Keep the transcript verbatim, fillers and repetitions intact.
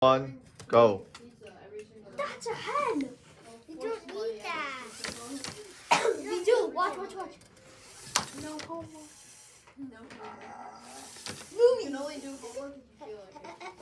One, go. That's a hen. You don't need that. You do. Watch, watch, watch. No homework. No homework. You can only do homework if you feel like it.